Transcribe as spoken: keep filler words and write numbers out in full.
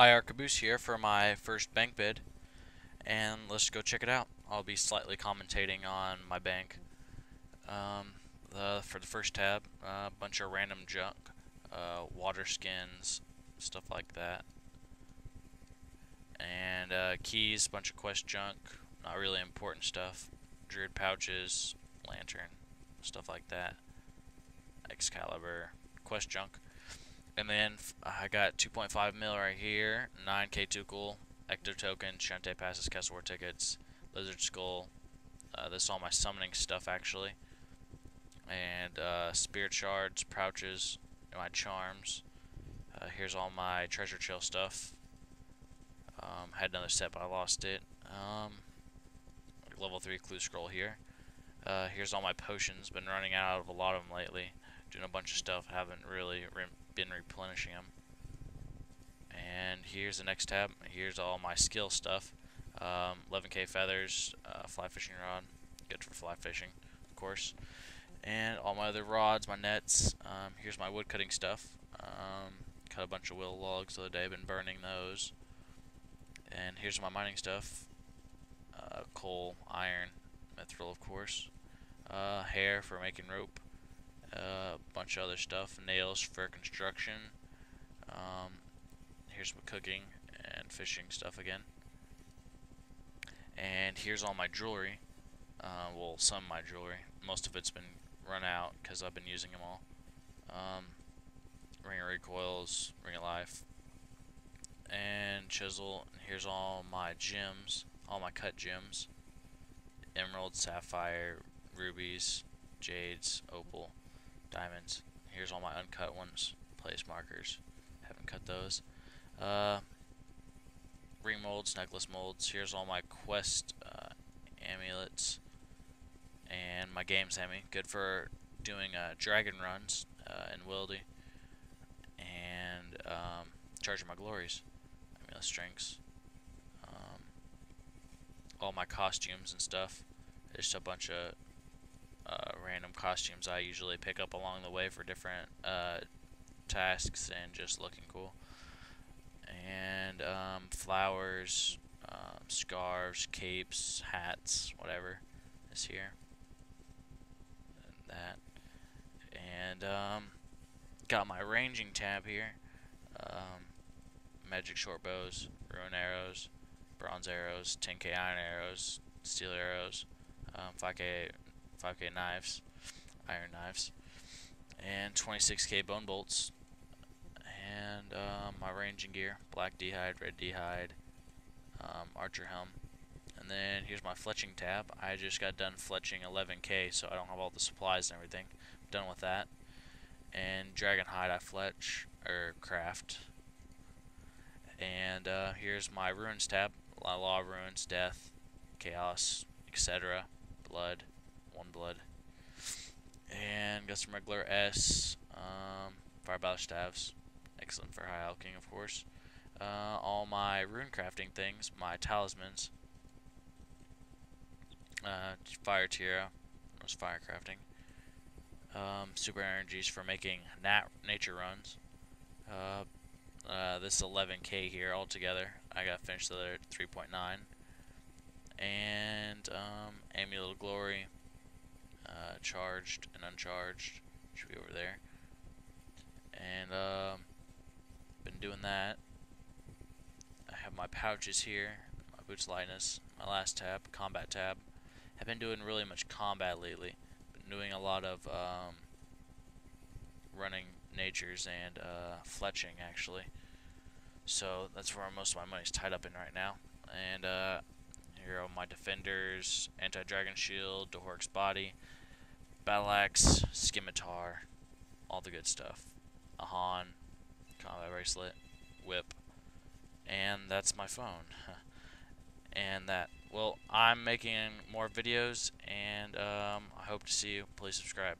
I R Caboose here for my first bank bid, and let's go check it out. I'll be slightly commentating on my bank um, the, for the first tab, a uh, bunch of random junk, uh, water skins, stuff like that, and uh, keys, bunch of quest junk, not really important stuff, druid pouches, lantern, stuff like that, Excalibur, quest junk. And then I got two point five mil right here, nine K Tukul, Ecto token, Shante passes, Castle War tickets, Lizard Skull. Uh, this is all my summoning stuff actually. And uh, Spirit Shards, pouches, my charms. Uh, here's all my treasure trail stuff. Um, had another set but I lost it. Um, level three clue scroll here. Uh, here's all my potions. Been running out of a lot of them lately. Doing a bunch of stuff. Haven't really re been replenishing them. And here's the next tab. Here's all my skill stuff. Um, eleven K feathers, uh, fly fishing rod, good for fly fishing, of course. And all my other rods, my nets. Um, here's my wood cutting stuff. Um, cut a bunch of willow logs the other day. Been burning those. And here's my mining stuff. Uh, coal, iron, mithril, of course. Uh, hair for making rope. A uh, bunch of other stuff, nails for construction. Um, here's my cooking and fishing stuff again. And here's all my jewelry. Uh, well, some of my jewelry. Most of it's been run out because I've been using them all. Um, ring of recoils, ring of life, and chisel. And here's all my gems, all my cut gems: emerald, sapphire, rubies, jades, opal. Diamonds. Here's all my uncut ones. Place markers. Haven't cut those. Uh, ring molds, necklace molds. Here's all my quest uh, amulets. And my games hammy. Good for doing uh, dragon runs uh, in Wildy. And um, charging my glories. Amulet strings. Um, all my costumes and stuff. Just a bunch of Uh, random costumes I usually pick up along the way for different uh, tasks and just looking cool. And um, flowers, um, scarves, capes, hats, whatever is here. And that. And um, got my ranging tab here. Um, magic short bows, ruin arrows, bronze arrows, ten K iron arrows, steel arrows, um, five K knives, iron knives, and twenty-six K bone bolts, and um, my ranging gear, black dehyde, red dehyde, um, archer helm. And then here's my fletching tab. I just got done fletching eleven K, so I don't have all the supplies and everything. I'm done with that. And dragon hide I fletch, or craft. And uh, here's my ruins tab, La Law, ruins, death, chaos, et cetera, blood. One blood, and got some regular S, um, fire bash staves, excellent for high alking, of course. Uh, all my rune crafting things, my talismans, uh, fire tiara, was fire crafting, um, super energies for making nat nature runs. Uh, uh, this eleven K here altogether. I got finished the other three point nine, and um, amulet of glory. Uh, charged and uncharged should be over there, and uh, been doing that. I have my pouches here, my boots lightness, my last tab, combat tab. I've been doing really much combat lately. Been doing a lot of um, running natures and uh, fletching actually. So that's where most of my money's tied up in right now. And uh, here are my defenders: anti-dragon shield, dhoric's body, battle axe, scimitar, all the good stuff. A Han, combat bracelet, whip, and that's my phone. And that. Well, I'm making more videos, and um, I hope to see you. Please subscribe.